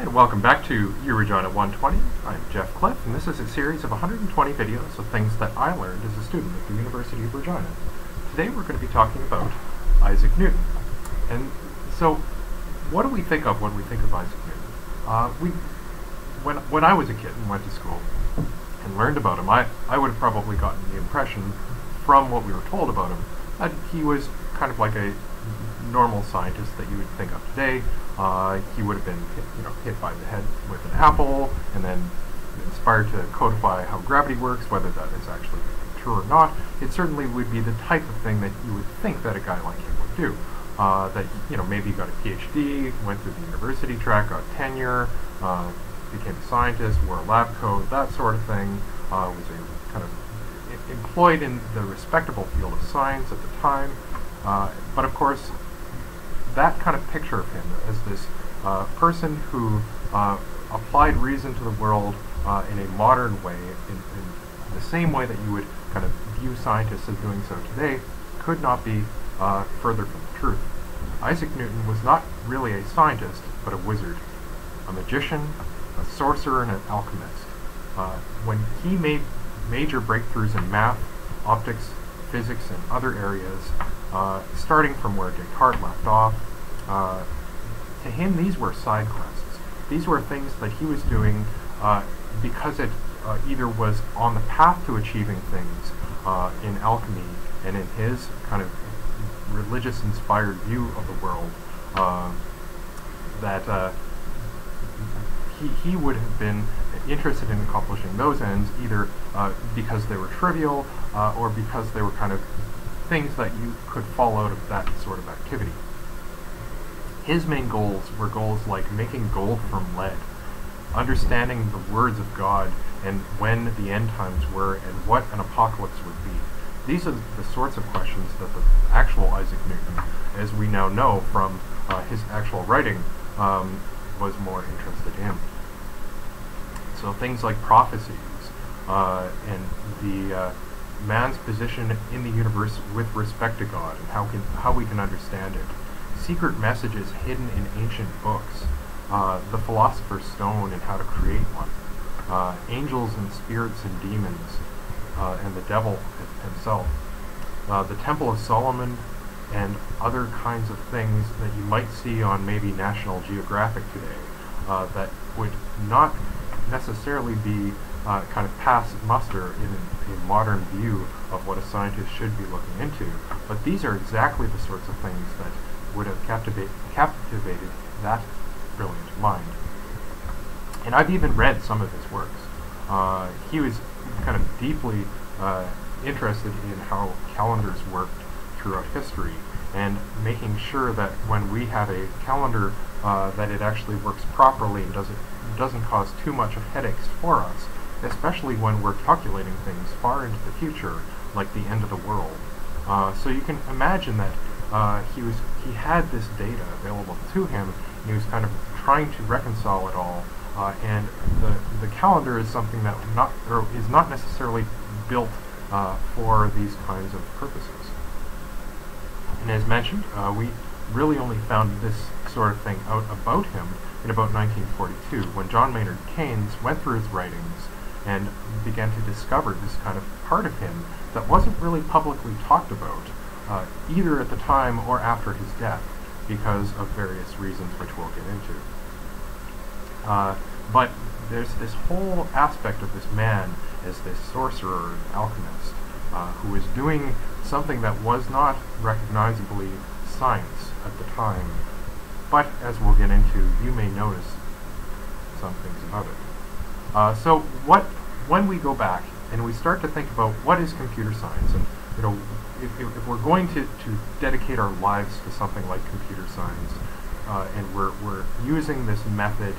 And welcome back to uregina120. I'm Jeff Cliff, and this is a series of 120 videos of things that I learned as a student at the University of Regina. Today we're going to be talking about Isaac Newton. And so, what do we think of when we think of Isaac Newton? When I was a kid and went to school and learned about him, I would have probably gotten the impression from what we were told about him that he was kind of like a normal scientist that you would think of today. He would have been hit by the head with an apple and then inspired to codify how gravity works, whether that is actually true or not. It certainly would be the type of thing that you would think that a guy like him would do. That maybe he got a PhD, went through the university track, got tenure, became a scientist, wore a lab coat, that sort of thing, was a kind of employed in the respectable field of science at the time. But of course, that kind of picture of him as this person who applied reason to the world in a modern way, in the same way that you would kind of view scientists as doing so today, could not be further from the truth. Isaac Newton was not really a scientist, but a wizard, a magician, a sorcerer, and an alchemist. When he made major breakthroughs in math, optics, physics, and other areas, starting from where Descartes left off, to him these were side quests. These were things that he was doing because it either was on the path to achieving things in alchemy and in his kind of religious-inspired view of the world, that he would have been interested in accomplishing those ends either because they were trivial or because they were kind of things that you could fall out of that sort of activity. His main goals were goals like making gold from lead, understanding the words of God and when the end times were and what an apocalypse would be. These are the sorts of questions that the actual Isaac Newton, as we now know from his actual writing, was more interested in. So things like prophecies and the man's position in the universe with respect to God and how we can understand it, secret messages hidden in ancient books, the philosopher's stone and how to create one, angels and spirits and demons, and the devil himself, the Temple of Solomon, and other kinds of things that you might see on maybe National Geographic today that would not necessarily be kind of pass muster in a modern view of what a scientist should be looking into, but these are exactly the sorts of things that would have captivated that brilliant mind. And I've even read some of his works. He was kind of deeply interested in how calendars worked throughout history and making sure that when we have a calendar that it actually works properly and doesn't cause too much of headaches for us, especially when we're calculating things far into the future, like the end of the world. So you can imagine that he had this data available to him, and he was kind of trying to reconcile it all. And the calendar is something that is not necessarily built for these kinds of purposes. And as mentioned, we really only found this sort of thing out about him in about 1942, when John Maynard Keynes went through his writings and began to discover this kind of part of him that wasn't really publicly talked about, either at the time or after his death, because of various reasons which we'll get into. But there's this whole aspect of this man as this sorcerer and alchemist, who was doing something that was not recognizably science at the time, but as we'll get into, you may notice some things about it. So when we go back and we start to think about what is computer science, and if we're going to dedicate our lives to something like computer science, and we're using this method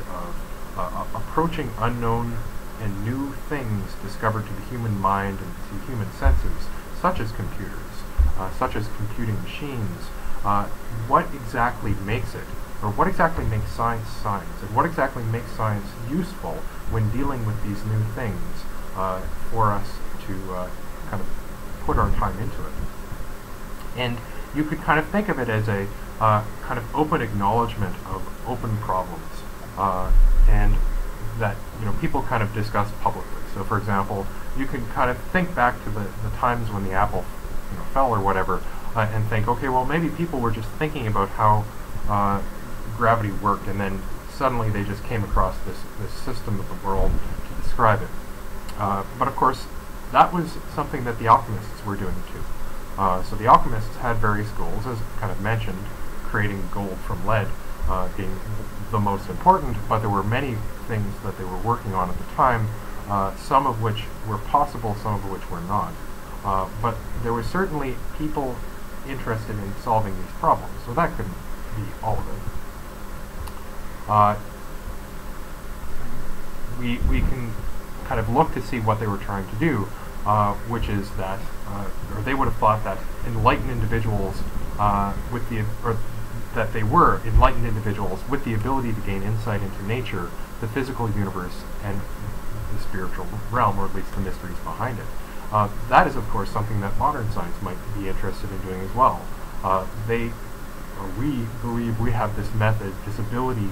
of approaching unknown and new things discovered to the human mind and to human senses, such as computers, such as computing machines, what exactly makes it, or what exactly makes science science, and what exactly makes science useful when dealing with these new things for us to kind of put our time into it. And you could kind of think of it as a kind of open acknowledgement of open problems. and that people kind of discuss publicly. So, for example, you can kind of think back to the times when the apple fell or whatever, and think, okay, well, maybe people were just thinking about how gravity worked, and then suddenly they just came across this system of the world to describe it. But of course, that was something that the alchemists were doing too. So the alchemists had various goals, as kind of mentioned, creating gold from lead being the most important, but there were many things that they were working on at the time, some of which were possible, some of which were not. But there were certainly people interested in solving these problems, so that couldn't be all of it. We can kind of look to see what they were trying to do, which is that, or they would have thought that enlightened individuals that they were enlightened individuals with the ability to gain insight into nature, the physical universe, and the spiritual realm, or at least the mysteries behind it. That is, of course, something that modern science might be interested in doing as well. We believe we have this method, this ability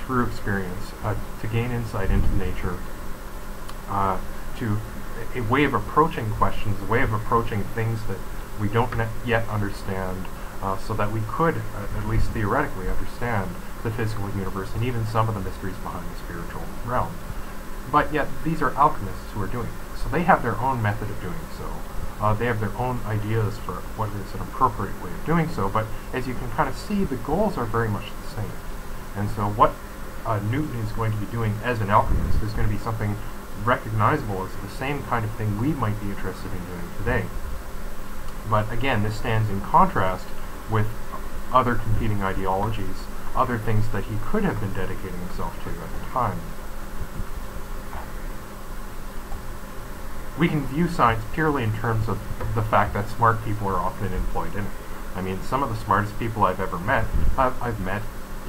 through experience to gain insight into nature, to a way of approaching questions, a way of approaching things that we don't yet understand, so that we could, at least theoretically, understand the physical universe and even some of the mysteries behind the spiritual realm. But yet, these are alchemists who are doing it. So they have their own method of doing so. They have their own ideas for what is an appropriate way of doing so, but as you can kind of see, the goals are very much the same. And so what Newton is going to be doing as an alchemist is going to be something recognizable as the same kind of thing we might be interested in doing today. But again, this stands in contrast with other competing ideologies, other things that he could have been dedicating himself to at the time. We can view science purely in terms of the fact that smart people are often employed in it. I mean, some of the smartest people I've ever met, I've met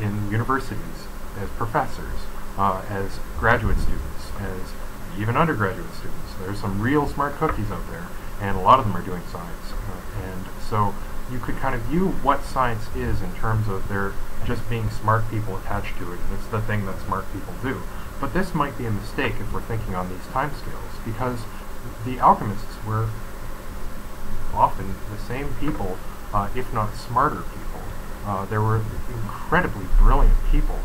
in universities, as professors, as graduate students, as even undergraduate students. There's some real smart cookies out there, and a lot of them are doing science. And so you could kind of view what science is in terms of there just being smart people attached to it, and it's the thing that smart people do. But this might be a mistake if we're thinking on these timescales, because the alchemists were often the same people, if not smarter people. There were incredibly brilliant people,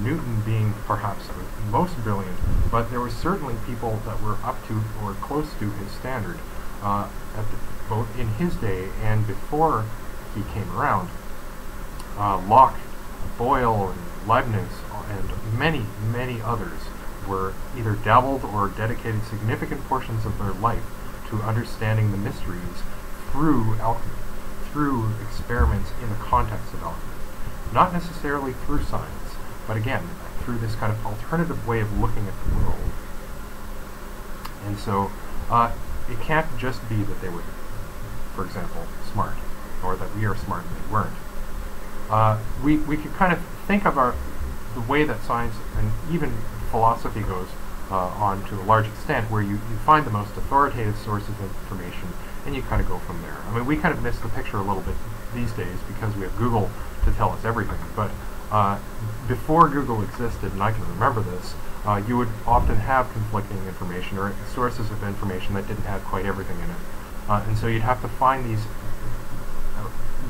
Newton being perhaps the most brilliant, but there were certainly people that were up to or close to his standard, both in his day and before he came around. Locke, Boyle, and Leibniz, and many, many others were either dabbled or dedicated significant portions of their life to understanding the mysteries through alchemy, through experiments in the context of alchemy. Not necessarily through science, but again, through this kind of alternative way of looking at the world. And so, it can't just be that they were, for example, smart, or that we are smart and they weren't. We could kind of think of the way that science and even philosophy goes on to a large extent, where you find the most authoritative sources of information and you kind of go from there. I mean, we kind of miss the picture a little bit these days because we have Google to tell us everything, but before Google existed, and I can remember this, you would often have conflicting information or sources of information that didn't have quite everything in it. And so you'd have to find these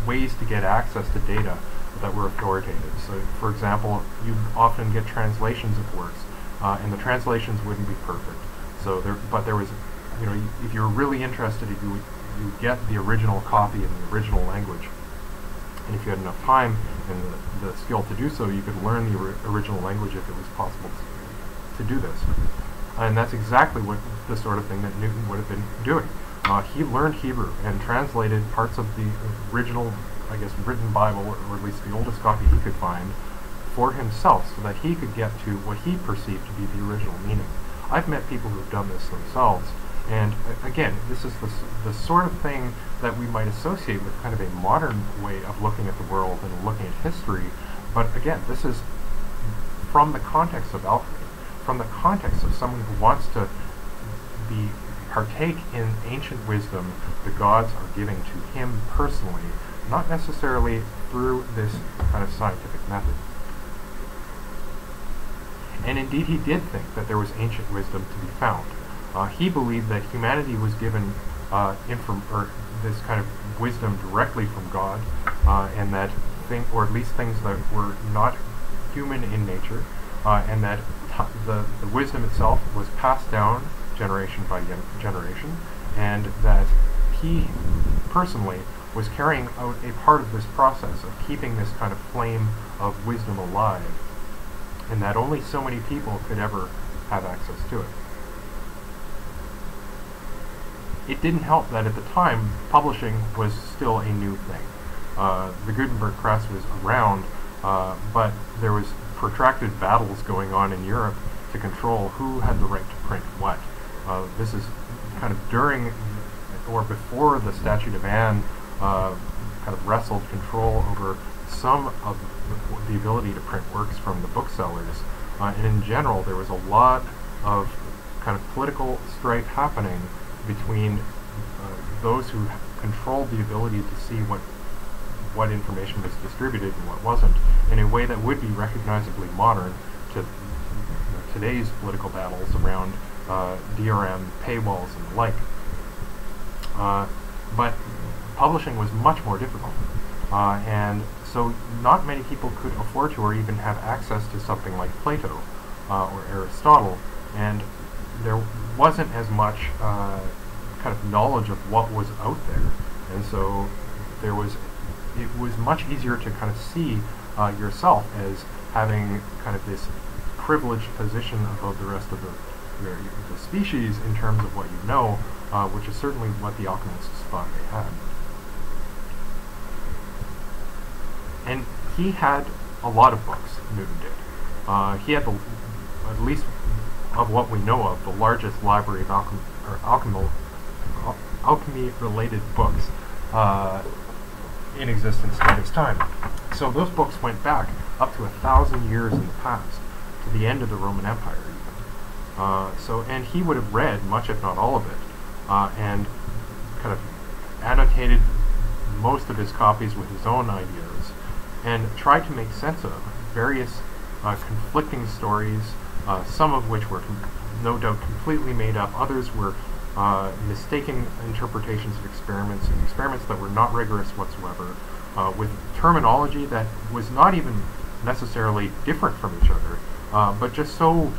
ways to get access to data that were authoritative. So, for example, you often get translations of works, and the translations wouldn't be perfect. So, there was, if you were really interested, you would get the original copy in the original language. And if you had enough time and the skill to do so, you could learn the original language if it was possible to do this. And that's exactly what the sort of thing that Newton would have been doing. He learned Hebrew and translated parts of the original, I guess, written Bible, or at least the oldest copy he could find, for himself, so that he could get to what he perceived to be the original meaning. I've met people who've done this themselves, and again, this is the sort of thing that we might associate with kind of a modern way of looking at the world and looking at history, but again, this is from the context of alchemy, from the context of someone who wants to partake in ancient wisdom the gods are giving to him personally, not necessarily through this kind of scientific method. And indeed he did think that there was ancient wisdom to be found. He believed that humanity was given this kind of wisdom directly from God, and that things that were not human in nature, and that the wisdom itself was passed down generation by generation, and that he personally was carrying out a part of this process of keeping this kind of flame of wisdom alive, and that only so many people could ever have access to it. It didn't help that at the time, publishing was still a new thing. The Gutenberg press was around, but there was protracted battles going on in Europe to control who had the right to print what. This is kind of during or before the Statute of Anne kind of wrestled control over some of the ability to print works from the booksellers. And in general, there was a lot of kind of political strife happening between those who controlled the ability to see what information was distributed and what wasn't, in a way that would be recognizably modern to today's political battles around DRM, paywalls, and the like. But publishing was much more difficult, and so not many people could afford to or even have access to something like Plato or Aristotle, and there wasn't as much kind of knowledge of what was out there, and so there was. It was much easier to kind of see yourself as having kind of this privileged position above the rest of the species in terms of what you know, which is certainly what the alchemists thought they had. And he had a lot of books, Newton did. He had, at least of what we know of, the largest library of alchemy-related books in existence at his time. So those books went back up to 1,000 years in the past, to the end of the Roman Empire even. And he would have read much, if not all of it, and kind of annotated most of his copies with his own ideas, and tried to make sense of various conflicting stories, some of which were no doubt completely made up, others were mistaken interpretations of experiments, and experiments that were not rigorous whatsoever, with terminology that was not even necessarily different from each other, but just so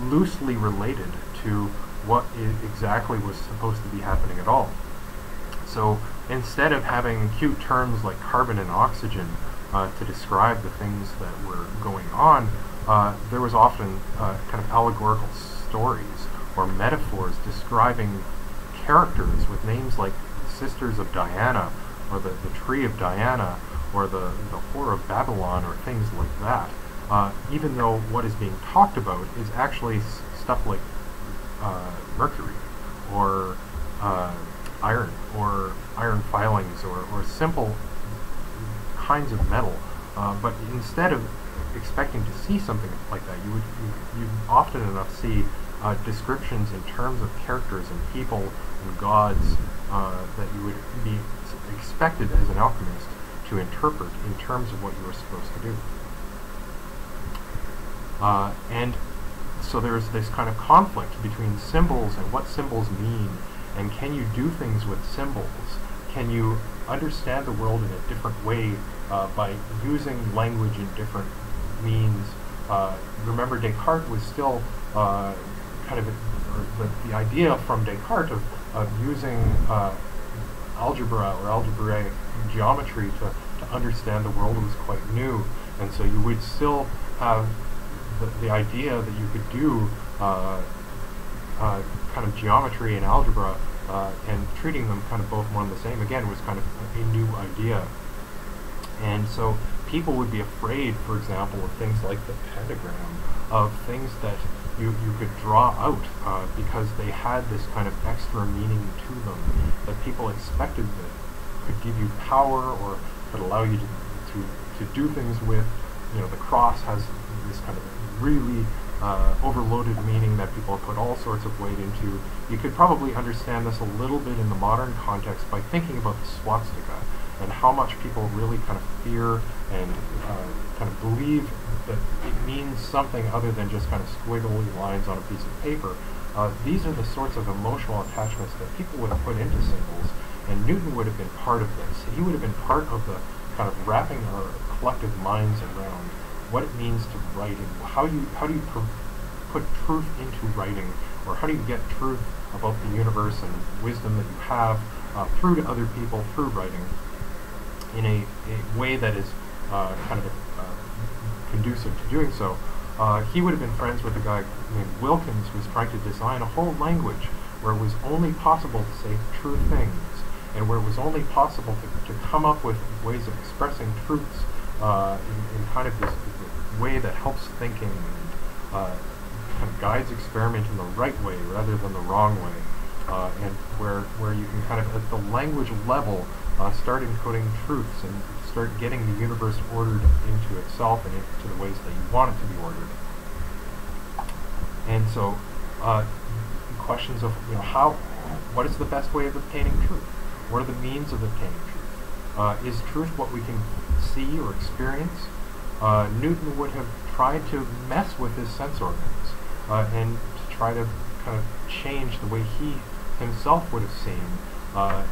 loosely related to what exactly was supposed to be happening at all. So instead of having cute terms like carbon and oxygen to describe the things that were going on, there was often kind of allegorical stories or metaphors describing characters with names like Sisters of Diana, or the Tree of Diana, or the Whore of Babylon, or things like that, even though what is being talked about is actually stuff like mercury, or iron, or iron filings, or simple kinds of metal. But instead of expecting to see something like that, you often enough see descriptions in terms of characters and people and gods that you would be expected as an alchemist to interpret in terms of what you were supposed to do. And so there's this kind of conflict between symbols and what symbols mean, and can you do things with symbols? Can you understand the world in a different way by using language in different means? Remember, Descartes was still the idea from Descartes of using algebra or algebraic geometry to understand the world was quite new, and so you would still have the idea that you could do kind of geometry and algebra and treating them kind of both one and the same, again, was kind of a new idea. And so people would be afraid, for example, of things like the pentagram, of things that you could draw out because they had this kind of extra meaning to them that people expected that could give you power or could allow you to do things with. You know, the cross has this kind of really overloaded meaning that people put all sorts of weight into. You could probably understand this a little bit in the modern context by thinking about the swastika and how much people really kind of fear and kind of believe that it means something other than just kind of squiggly lines on a piece of paper. These are the sorts of emotional attachments that people would have put into symbols, and Newton would have been part of this. He would have been part of the kind of wrapping our collective minds around what it means to writing. How do you put truth into writing, or how do you get truth about the universe and wisdom that you have through to other people through writing in a way that is kind of conducive to doing so. He would have been friends with a guy named Wilkins, who was trying to design a whole language where it was only possible to say true things, and where it was only possible to come up with ways of expressing truths in kind of this way that helps thinking and kind of guides experiment in the right way rather than the wrong way, and where you can kind of at the language level start encoding truths and start getting the universe ordered into itself and into the ways that you want it to be ordered. And so questions of, you know, what is the best way of obtaining truth? What are the means of obtaining truth? Is truth what we can see or experience? Newton would have tried to mess with his sense organs and to try to kind of change the way he himself would have seen,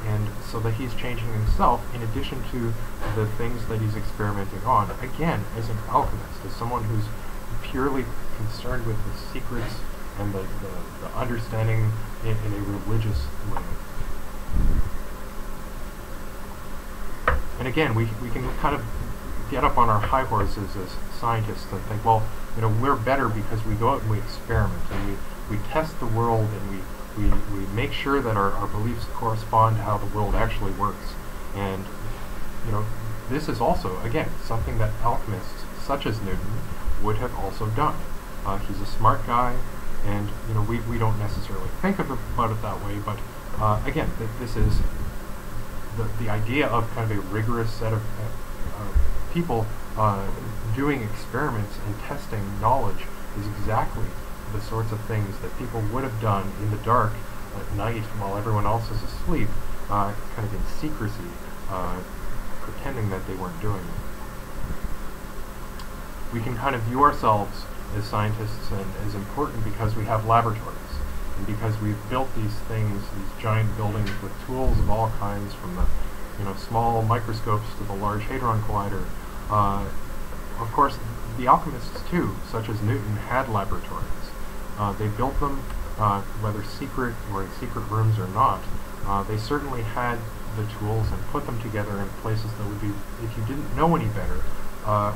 and so that he's changing himself in addition to the things that he's experimenting on. Again, as an alchemist, as someone who's purely concerned with the secrets and the understanding in a religious way. And again, we can kind of get up on our high horses as scientists and think, well, you know, we're better because we go out and we experiment and we test the world, and we make sure that our beliefs correspond to how the world actually works. And, you know, this is also, again, something that alchemists such as Newton would have also done. He's a smart guy, and, you know, we don't necessarily think about it that way, but again, this is the idea of kind of a rigorous set of people doing experiments and testing knowledge is exactly the sorts of things that people would have done in the dark at night while everyone else is asleep, kind of in secrecy, pretending that they weren't doing it. We can kind of view ourselves as scientists and as important because we have laboratories, and because we've built these things, these giant buildings with tools of all kinds, from the, you know, small microscopes to the Large Hadron Collider. Of course, the alchemists too, such as Newton, had laboratories. They built them, whether secret or in secret rooms or not. They certainly had the tools and put them together in places that would be, if you didn't know any better,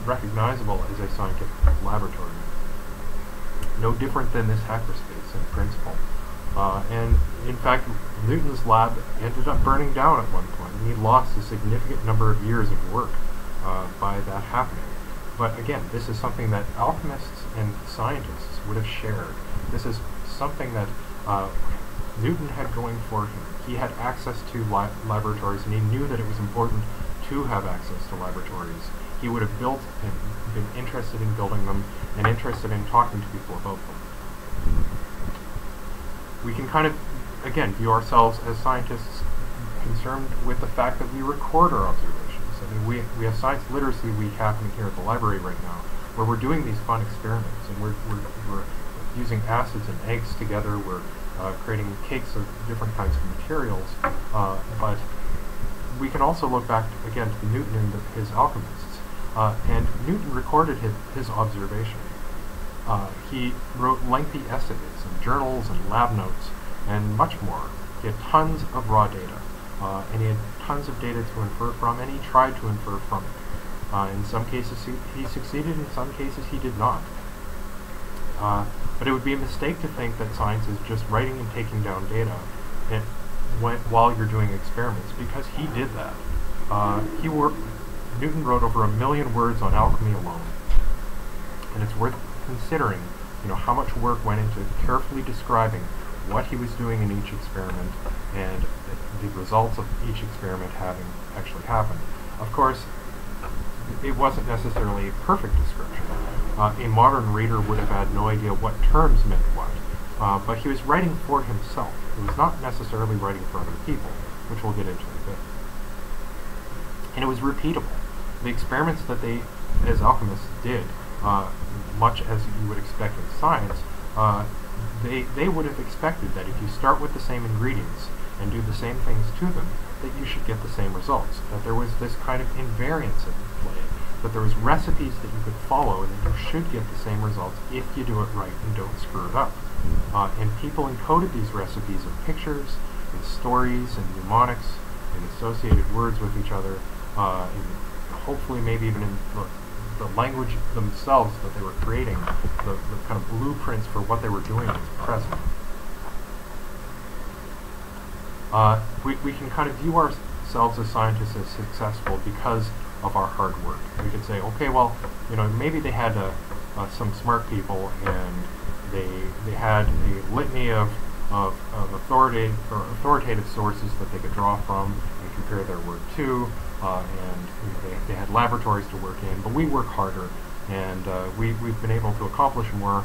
recognizable as a scientific laboratory. No different than this hackerspace in principle. And in fact, Newton's lab ended up burning down at one point, and he lost a significant number of years of work by that happening. But again, this is something that alchemists and scientists would have shared. This is something that Newton had going for him. He had access to laboratories, and he knew that it was important to have access to laboratories. He would have built and been interested in building them and interested in talking to people about them. We can kind of, again, view ourselves as scientists concerned with the fact that we record our observations. I mean, we have Science Literacy Week happening here at the library right now, where we're doing these fun experiments, and we're using acids and eggs together, we're creating cakes of different kinds of materials, but we can also look back, again, to Newton and his alchemists. And Newton recorded his observation. He wrote lengthy essays and journals and lab notes and much more. He had tons of raw data, and he had tons of data to infer from, and he tried to infer from it. In some cases he succeeded, in some cases he did not. But it would be a mistake to think that science is just writing and taking down data while you're doing experiments, because he did that. Newton wrote over 1 million words on alchemy alone, and it's worth considering, you know, how much work went into carefully describing what he was doing in each experiment and the results of each experiment having actually happened. Of course, it wasn't necessarily a perfect description. A modern reader would have had no idea what terms meant what, but he was writing for himself. He was not necessarily writing for other people, which we'll get into in a bit. And it was repeatable. the experiments that they, as alchemists, did, much as you would expect in science, they would have expected that if you start with the same ingredients and do the same things to them, that you should get the same results, that there was this kind of invariance at play, that there was recipes that you could follow and that you should get the same results if you do it right and don't screw it up. And people encoded these recipes in pictures, in stories, in mnemonics, in associated words with each other, and hopefully maybe even in the language themselves that they were creating, the kind of blueprints for what they were doing was present. We can kind of view ourselves as scientists as successful because of our hard work. We could say, okay, well, you know, maybe they had some smart people and they had a litany of authoritative sources that they could draw from and compare their work to, and you know, they had laboratories to work in, but we work harder, and we've been able to accomplish more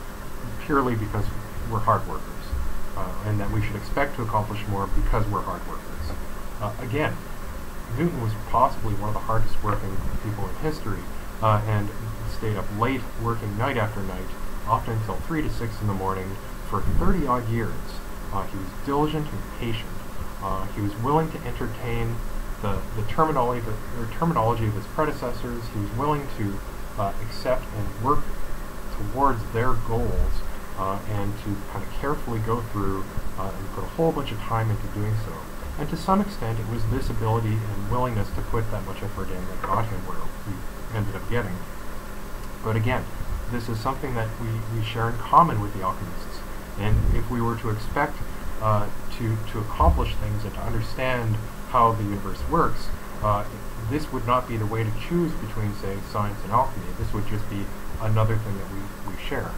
purely because we're hard workers, and that we should expect to accomplish more because we're hard workers. Again, Newton was possibly one of the hardest working people in history, and stayed up late working night after night, often until 3 to 6 in the morning, for 30-odd years. He was diligent and patient. He was willing to entertain the terminology of his predecessors. He was willing to accept and work towards their goals, and to kind of carefully go through and put a whole bunch of time into doing so. And to some extent, it was this ability and willingness to put that much effort in that got him where we ended up getting. But again, this is something that we share in common with the alchemists. And if we were to expect to accomplish things and to understand how the universe works, this would not be the way to choose between, say, science and alchemy. This would just be another thing that we share.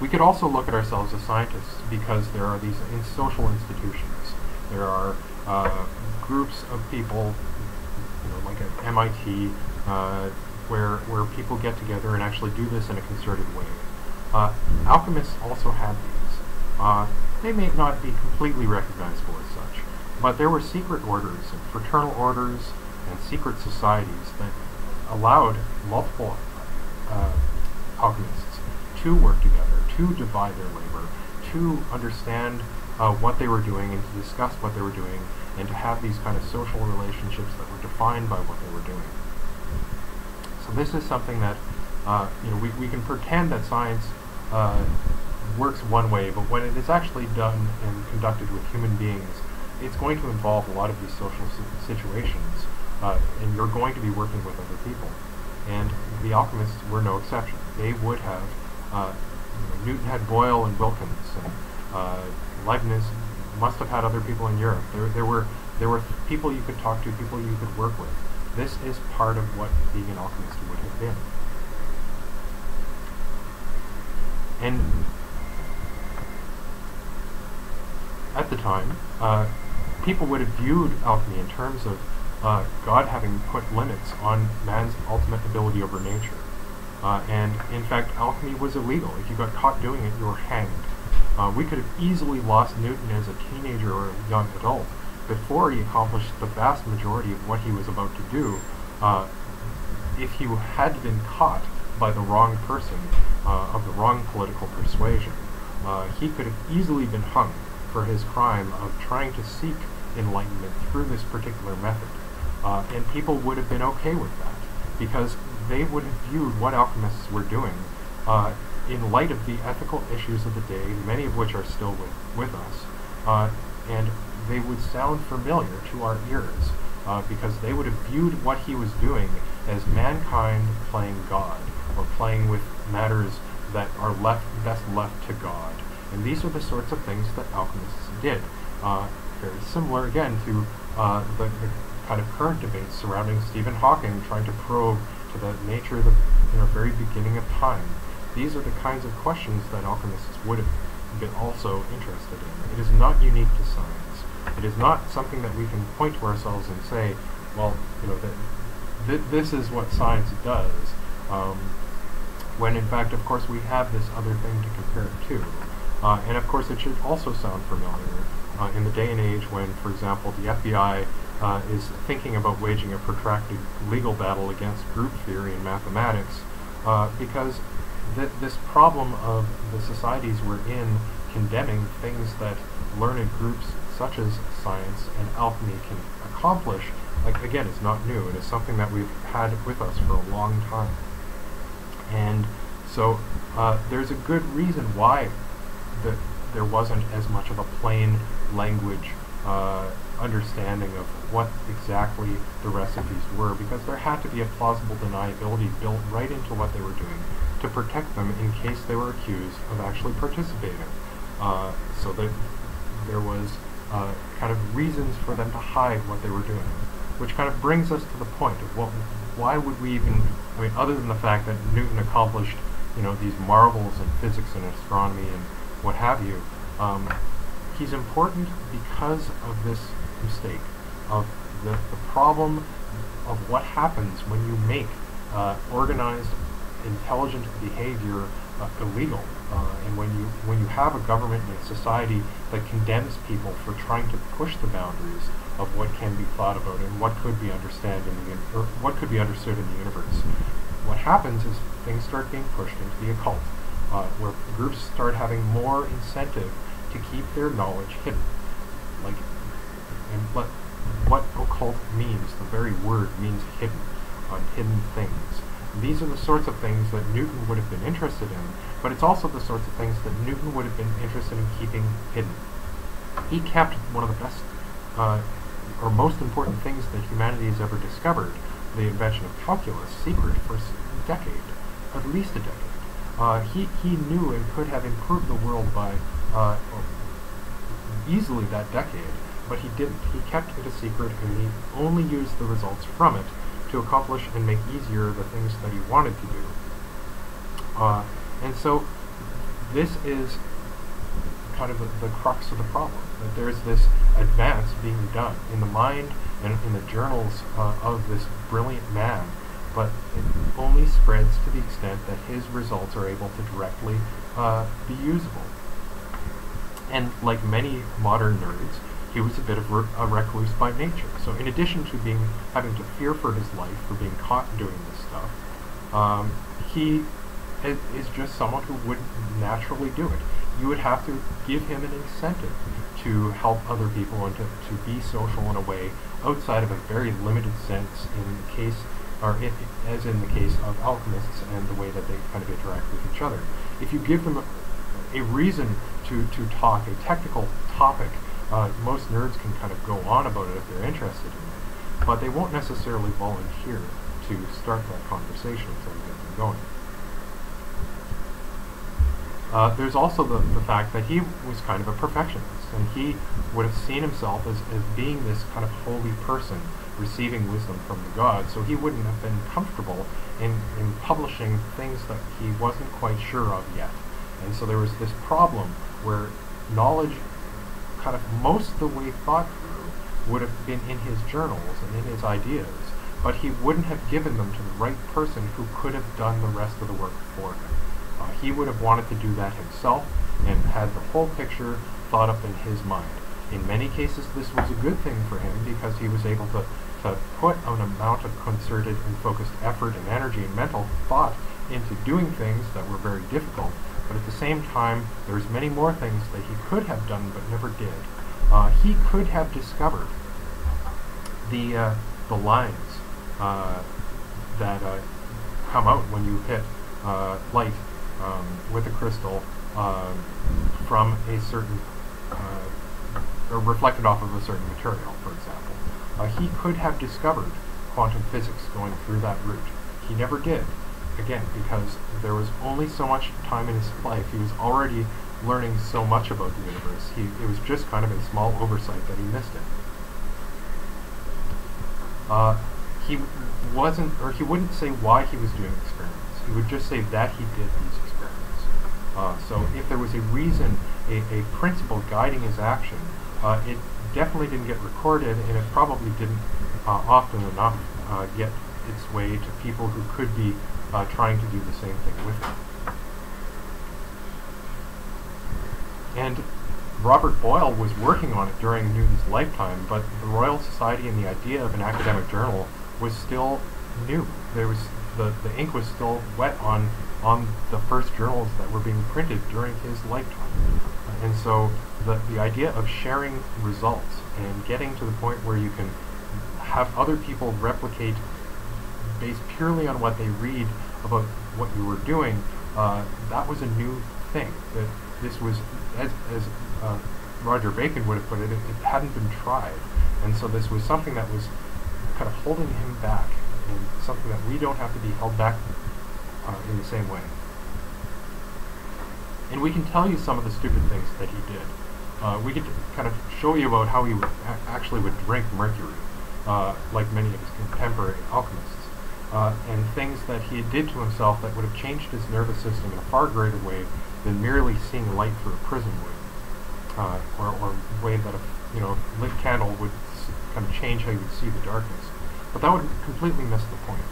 We could also look at ourselves as scientists because there are these social institutions. There are groups of people, you know, like at MIT, where people get together and actually do this in a concerted way. Alchemists also had these. They may not be completely recognizable as such, but there were secret orders and fraternal orders and secret societies that allowed multiple alchemists to work together, to divide their labor, to understand what they were doing and to discuss what they were doing, and to have these kind of social relationships that were defined by what they were doing. So this is something that you know, we can pretend that science works one way, but when it is actually done and conducted with human beings, it's going to involve a lot of these social situations, and you're going to be working with other people. And the alchemists were no exception. They would have, you know, Newton had Boyle and Wilkins, and Leibniz must have had other people in Europe. There were people you could talk to, people you could work with. This is part of what being an alchemist would have been. And at the time, people would have viewed alchemy in terms of God having put limits on man's ultimate ability over nature. And in fact, alchemy was illegal. If you got caught doing it, you were hanged. We could have easily lost Newton as a teenager or a young adult before he accomplished the vast majority of what he was about to do, if he had been caught by the wrong person, of the wrong political persuasion. He could have easily been hung for his crime of trying to seek enlightenment through this particular method. And people would have been okay with that, because they would have viewed what alchemists were doing in light of the ethical issues of the day, many of which are still with us, and they would sound familiar to our ears, because they would have viewed what he was doing as mankind playing God, or playing with matters that are best left to God. And these are the sorts of things that alchemists did. Very similar, again, to the kind of current debates surrounding Stephen Hawking trying to probe to the nature of the very beginning of time. These are the kinds of questions that alchemists would have been also interested in. It is not unique to science. It is not something that we can point to ourselves and say, well, you know, that this is what science does, when in fact, of course, we have this other thing to compare it to. And of course, it should also sound familiar in the day and age when, for example, the FBI is thinking about waging a protracted legal battle against group theory in mathematics, because this problem of the societies we're in condemning things that learned groups such as science and alchemy can accomplish, like, again, it's not new. It is something that we've had with us for a long time. And so there's a good reason why there wasn't as much of a plain language understanding of what exactly the recipes were, because there had to be a plausible deniability built right into what they were doing to protect them in case they were accused of actually participating. So that there was kind of reasons for them to hide what they were doing, which kind of brings us to the point of why would we even, I mean, other than the fact that Newton accomplished, you know, these marvels in physics and astronomy and what have you, he's important because of this mistake, of the problem of what happens when you make organized, intelligent behavior illegal, and when you have a government and a society that condemns people for trying to push the boundaries of what can be thought about and what could be understood in the universe. What happens is things start being pushed into the occult, where groups start having more incentive to keep their knowledge hidden. Like, and what occult means, the very word means hidden, hidden things. These are the sorts of things that Newton would have been interested in, but it's also the sorts of things that Newton would have been interested in keeping hidden. He kept one of the best, or most important things that humanity has ever discovered, the invention of calculus, secret for a decade, at least a decade. He knew and could have improved the world by easily that decade, but he didn't. He kept it a secret, and he only used the results from it to accomplish and make easier the things that he wanted to do. And so this is kind of the crux of the problem, that there's this advance being done in the mind and in the journals of this brilliant man, but it only spreads to the extent that his results are able to directly be usable. And like many modern nerds, he was a bit of a recluse by nature. So in addition to having to fear for his life, for being caught doing this stuff, he is just someone who wouldn't naturally do it. You would have to give him an incentive to help other people and to be social in a way outside of a very limited sense as in the case of alchemists and the way that they kind of interact with each other. If you give them a reason to talk, a technical topic, most nerds can kind of go on about it if they're interested in it, but they won't necessarily volunteer to start that conversation until you get them going. There's also the fact that he was kind of a perfectionist, and he would have seen himself as being this kind of holy person receiving wisdom from the gods, so he wouldn't have been comfortable in publishing things that he wasn't quite sure of yet. And so there was this problem where knowledge kind of most of the way thought through would have been in his journals and in his ideas, but he wouldn't have given them to the right person who could have done the rest of the work for him. He would have wanted to do that himself and had the whole picture thought up in his mind. In many cases this was a good thing for him because he was able to put an amount of concerted and focused effort and energy and mental thought into doing things that were very difficult. But at the same time, there's many more things that he could have done but never did. He could have discovered the lines that come out when you hit light with a crystal from a certain, or reflected off of a certain material, for example. He could have discovered quantum physics going through that route. He never did. Again, because there was only so much time in his life. He was already learning so much about the universe. It was just kind of a small oversight that he missed it. He wouldn't say why he was doing experiments. He would just say that he did these experiments. So if there was a reason, a principle guiding his action, it definitely didn't get recorded, and it probably didn't often enough get its way to people who could be trying to do the same thing with it. And Robert Boyle was working on it during Newton's lifetime, but the Royal Society and the idea of an academic journal was still new. There was the ink was still wet on the first journals that were being printed during his lifetime. And so the idea of sharing results and getting to the point where you can have other people replicate based purely on what they read about what you were doing, that was a new thing. That this was, as Roger Bacon would have put it, it hadn't been tried. And so this was something that was kind of holding him back, and something that we don't have to be held back in the same way. And we can tell you some of the stupid things that he did. We could kind of show you about how he actually would drink mercury, like many of his contemporary alchemists. And things that he did to himself that would have changed his nervous system in a far greater way than merely seeing light through a prism would, or a way that a lit candle would kind of change how you would see the darkness. But that would completely miss the point.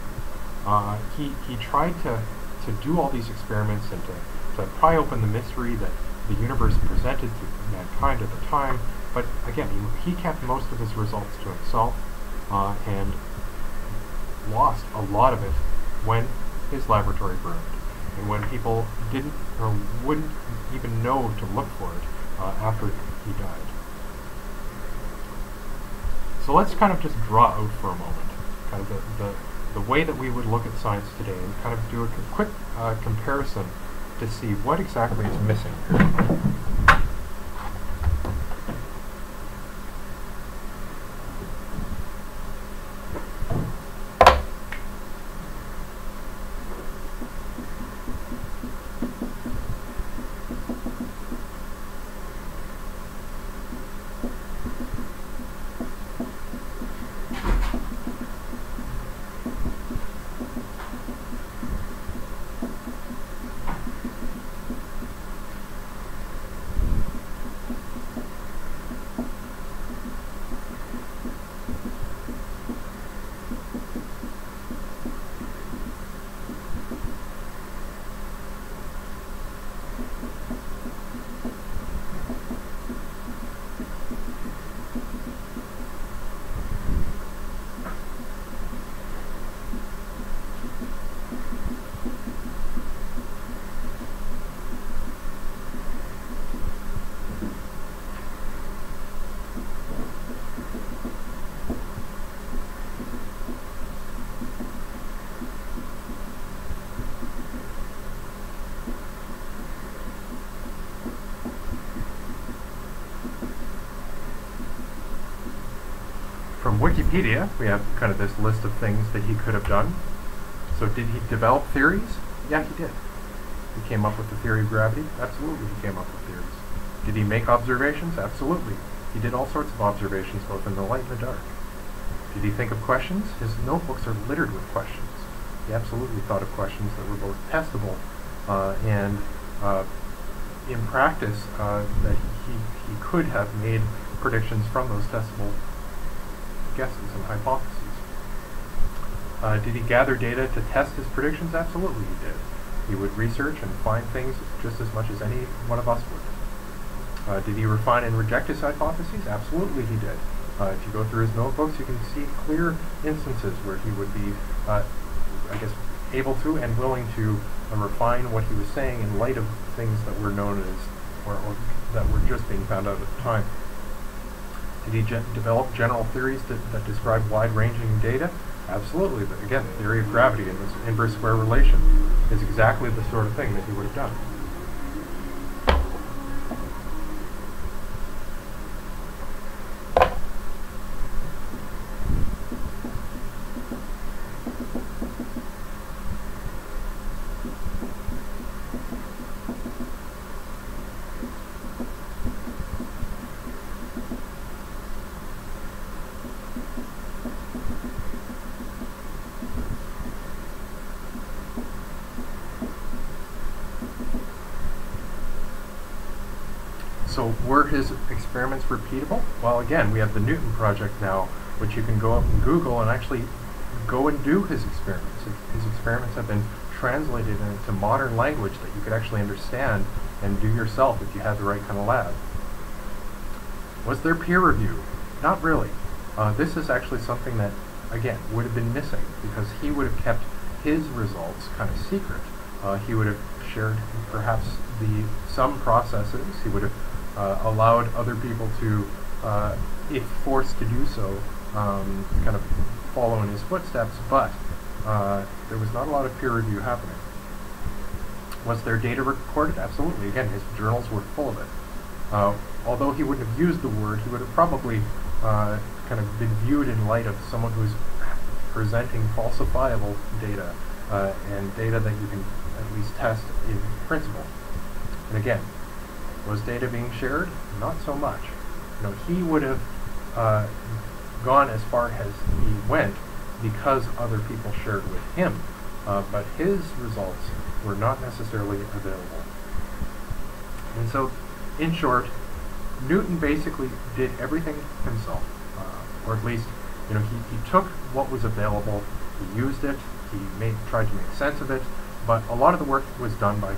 He tried to do all these experiments and to pry open the mystery that the universe presented to mankind at the time, but again, he kept most of his results to himself, and lost a lot of it when his laboratory burned, and when people didn't or wouldn't even know to look for it after he died. So let's kind of just draw out for a moment kind of the way that we would look at science today, and kind of do a quick comparison to see what exactly is missing here. Wikipedia, we have kind of this list of things that he could have done. So did he develop theories? Yeah, he did. He came up with the theory of gravity? Absolutely, he came up with theories. Did he make observations? Absolutely. He did all sorts of observations, both in the light and the dark. Did he think of questions? His notebooks are littered with questions. He absolutely thought of questions that were both testable and in practice that he could have made predictions from those testable guesses and hypotheses. Did he gather data to test his predictions? Absolutely he did. He would research and find things just as much as any one of us would. Did he refine and reject his hypotheses? Absolutely he did. If you go through his notebooks, you can see clear instances where he would be, I guess, able to and willing to refine what he was saying in light of things that were known as, or that were just being found out at the time. Did he develop general theories that describe wide-ranging data? Absolutely. But again, the theory of gravity and this inverse square relation is exactly the sort of thing that he would have done. So were his experiments repeatable? Well, again, we have the Newton Project now, which you can go up and Google and actually go and do his experiments. His experiments have been translated into modern language that you could actually understand and do yourself if you had the right kind of lab. Was there peer review? Not really. This is actually something that, again, would have been missing because he would have kept his results kind of secret. He would have shared perhaps some processes. He would have allowed other people to, if forced to do so, kind of follow in his footsteps, but there was not a lot of peer review happening. Was their data recorded? Absolutely. Again, his journals were full of it. Although he wouldn't have used the word, he would have probably kind of been viewed in light of someone who's presenting falsifiable data and data that you can at least test in principle. And again, was data being shared? Not so much. You know, he would have gone as far as he went because other people shared with him, but his results were not necessarily available. And so, in short, Newton basically did everything himself, or at least, you know, he took what was available, he used it, he tried to make sense of it, but a lot of the work was done by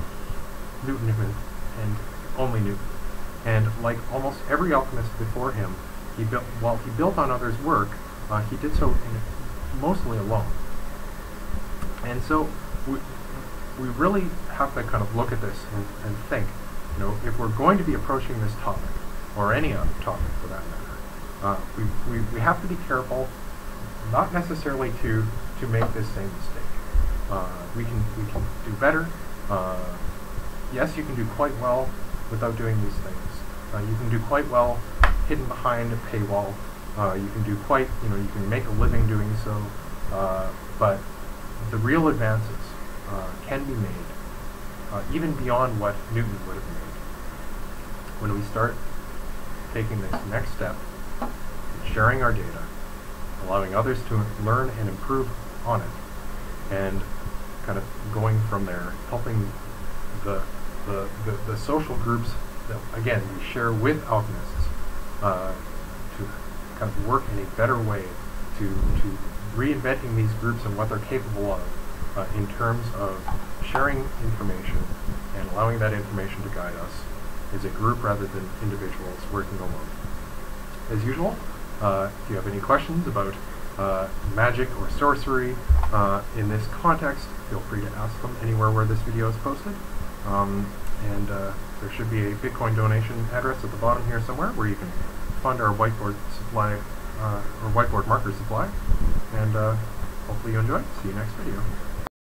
Newton and only Newton. And like almost every alchemist before him, while he built on others' work, he did so mostly alone. And so we really have to kind of look at this and think, you know, if we're going to be approaching this topic, or any other topic for that matter, we have to be careful not necessarily to make this same mistake. We can do better. Yes, you can do quite well without doing these things. You can do quite well hidden behind a paywall. You can do quite, you know, you can make a living doing so, but the real advances can be made even beyond what Newton would have made. When we start taking this next step, sharing our data, allowing others to learn and improve on it, and kind of going from there, helping the social groups that, again, we share with alchemists to kind of work in a better way, to reinventing these groups and what they're capable of in terms of sharing information and allowing that information to guide us as a group rather than individuals working alone. As usual, if you have any questions about magic or sorcery in this context, feel free to ask them anywhere where this video is posted. There should be a Bitcoin donation address at the bottom here somewhere where you can fund our whiteboard supply or whiteboard marker supply. And hopefully you enjoy. See you next video.